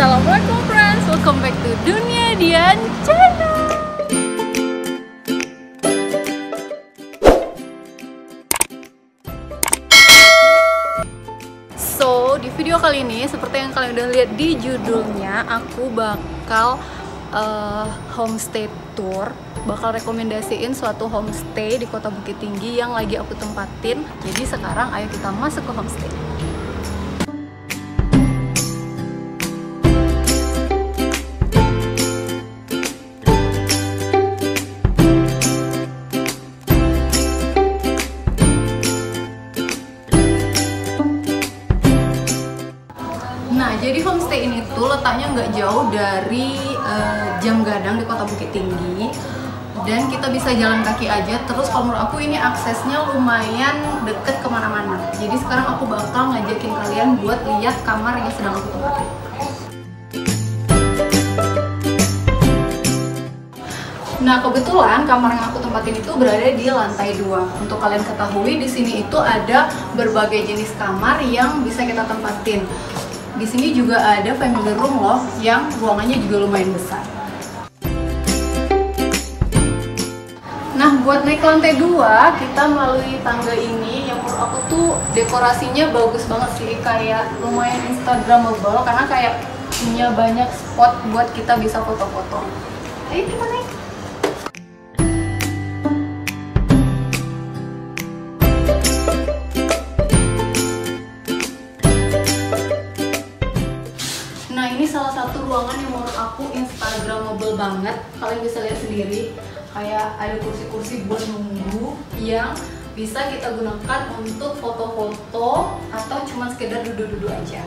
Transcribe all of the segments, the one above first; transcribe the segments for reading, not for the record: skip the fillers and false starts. Assalamualaikum friends, welcome back to Dunia Dian Channel. So, di video kali ini seperti yang kalian udah lihat di judulnya, aku bakal homestay tour, bakal rekomendasiin suatu homestay di kota Bukittinggi yang lagi aku tempatin. Jadi sekarang ayo kita masuk ke homestay. Jadi homestay ini tuh letaknya nggak jauh dari Jam Gadang di kota Bukittinggi, dan kita bisa jalan kaki aja. Terus kalau menurut aku ini aksesnya lumayan deket kemana-mana. Jadi sekarang aku bakal ngajakin kalian buat lihat kamar yang sedang aku tempatin. Nah, kebetulan kamar yang aku tempatin itu berada di lantai 2. Untuk kalian ketahui, di sini itu ada berbagai jenis kamar yang bisa kita tempatin. Di sini juga ada family room loh, yang ruangannya juga lumayan besar. Nah, buat naik lantai 2, kita melalui tangga ini. Yang menurut aku tuh dekorasinya bagus banget sih, kayak lumayan instagramable karena kayak punya banyak spot buat kita bisa foto-foto. Ayo kita naik. Salah satu ruangan yang menurut aku instagramable banget, kalian bisa lihat sendiri, kayak ada kursi-kursi buat nunggu yang bisa kita gunakan untuk foto-foto atau cuma sekedar duduk-duduk aja.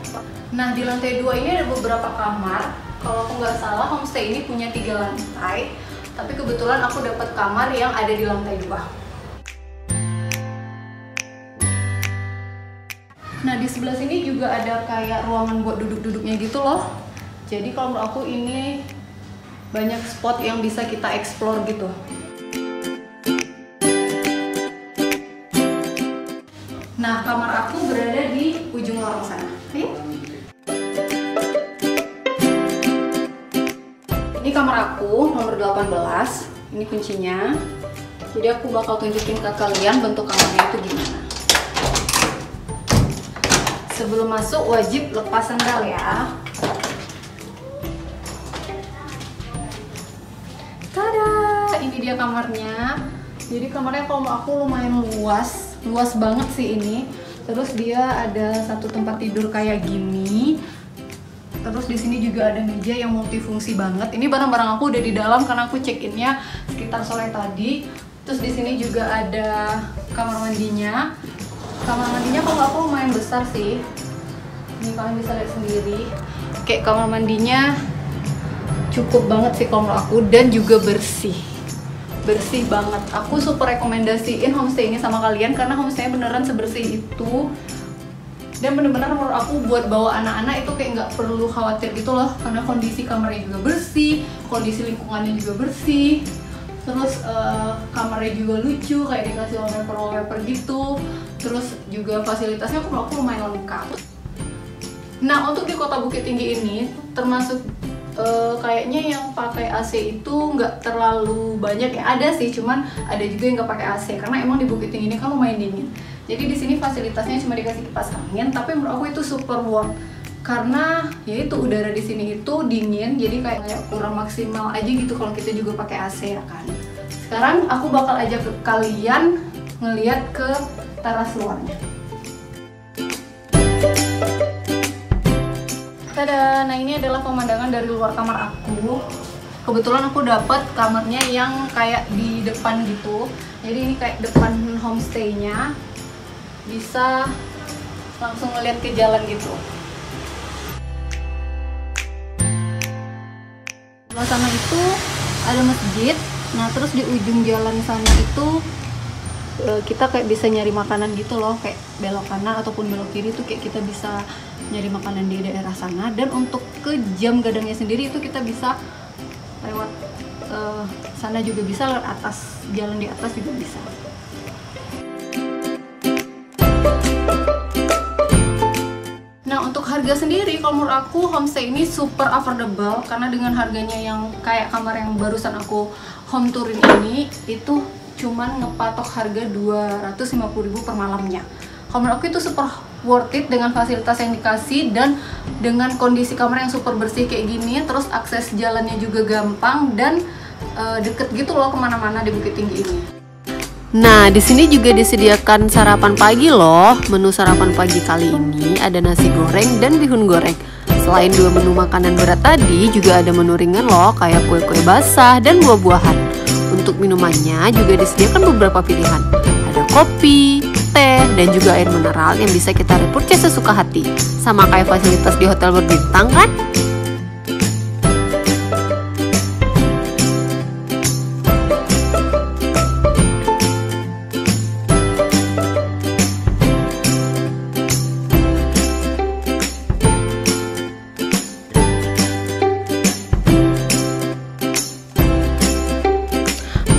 Nah, di lantai 2 ini ada beberapa kamar. Kalau aku nggak salah, homestay ini punya 3 lantai, tapi kebetulan aku dapat kamar yang ada di lantai 2. Nah, di sebelah sini juga ada kayak ruangan buat duduk-duduknya gitu loh. Jadi kalau menurut aku ini banyak spot yang bisa kita explore gitu. Nah, kamar aku berada di ujung lorong sana. Ayo. Ini kamar aku nomor 18. Ini kuncinya. Jadi aku bakal tunjukin ke kalian bentuk kamarnya itu gimana. Sebelum masuk wajib lepas sendal ya. Tada, ini dia kamarnya. Jadi kamarnya kalau aku lumayan luas, luas banget sih ini. Terus dia ada satu tempat tidur kayak gini. Terus di sini juga ada meja yang multifungsi banget. Ini barang-barang aku udah di dalam karena aku check-innya sekitar sore tadi. Terus di sini juga ada kamar mandinya. Kamar mandinya kalau aku lumayan besar sih. Ini kalian bisa lihat sendiri. Kayak kamar mandinya cukup banget sih kalau menurut aku, dan juga bersih. Bersih banget. Aku super rekomendasiin homestay ini sama kalian karena homestay beneran sebersih itu. Dan bener-bener menurut aku buat bawa anak-anak itu kayak nggak perlu khawatir gitu loh, karena kondisi kamarnya juga bersih, kondisi lingkungannya juga bersih. Terus kamarnya juga lucu, kayak dikasih wallpaper-wallpaper gitu. Terus juga fasilitasnya aku lumayan lengkap. Nah, untuk di kota Bukittinggi ini termasuk kayaknya yang pakai AC itu nggak terlalu banyak ya. Ada sih, cuman ada juga yang nggak pakai AC karena emang di Bukittinggi ini kan lumayan dingin. Jadi di sini fasilitasnya cuma dikasih kipas angin, tapi menurut aku itu super worth karena yaitu udara di sini itu dingin, jadi kayak kurang maksimal aja gitu kalau kita juga pakai AC ya kan. Sekarang aku bakal ajak kalian ngeliat ke teras luarnya. Tada, nah ini adalah pemandangan dari luar kamar aku. Kebetulan aku dapat kamarnya yang kayak di depan gitu. Jadi ini kayak depan homestay-nya. Bisa langsung ngeliat ke jalan gitu. Sebelah sana itu ada masjid. Nah, terus di ujung jalan sana itu kita kayak bisa nyari makanan gitu loh, kayak belok kanan ataupun belok kiri tuh kayak kita bisa nyari makanan di daerah sana. Dan untuk ke Jam Gadangnya sendiri itu kita bisa lewat sana juga bisa, lewat atas, jalan di atas juga bisa. harga sendiri, kalau menurut aku homestay ini super affordable karena dengan harganya yang kayak kamar yang barusan aku home touring ini itu cuman ngepatok harga 250.000 per malamnya. Kalau menurut aku itu super worth it dengan fasilitas yang dikasih dan dengan kondisi kamar yang super bersih kayak gini, terus akses jalannya juga gampang dan deket gitu loh kemana-mana di Bukittinggi ini. Nah, di sini juga disediakan sarapan pagi loh. Menu sarapan pagi kali ini ada nasi goreng dan bihun goreng. Selain dua menu makanan berat tadi, juga ada menu ringan loh, kayak kue-kue basah dan buah-buahan. Untuk minumannya juga disediakan beberapa pilihan. Ada kopi, teh, dan juga air mineral yang bisa kita repurchase sesuka hati. Sama kayak fasilitas di hotel berbintang kan?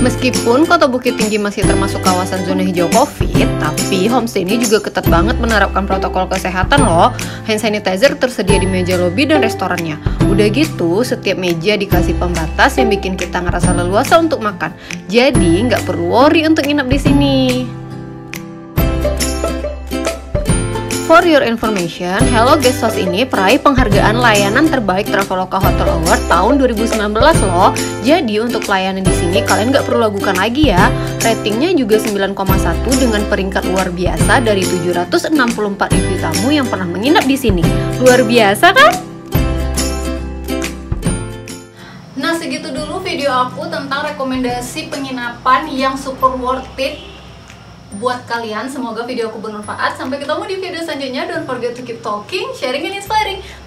Meskipun kota Bukittinggi masih termasuk kawasan zona hijau COVID, tapi homestay ini juga ketat banget menerapkan protokol kesehatan loh. Hand sanitizer tersedia di meja lobi dan restorannya. Udah gitu, setiap meja dikasih pembatas yang bikin kita ngerasa leluasa untuk makan. Jadi nggak perlu worry untuk nginep di sini. For your information, Hello Guesthouse ini peraih penghargaan layanan terbaik Traveloka Hotel Award tahun 2019 loh. Jadi untuk layanan di sini kalian nggak perlu ragukan lagi ya. Ratingnya juga 9,1 dengan peringkat luar biasa dari 764 review tamu yang pernah menginap di sini. Luar biasa kan? Nah, segitu dulu video aku tentang rekomendasi penginapan yang super worth it buat kalian. Semoga video aku bermanfaat. Sampai ketemu di video selanjutnya. Don't forget to keep talking, sharing, and inspiring.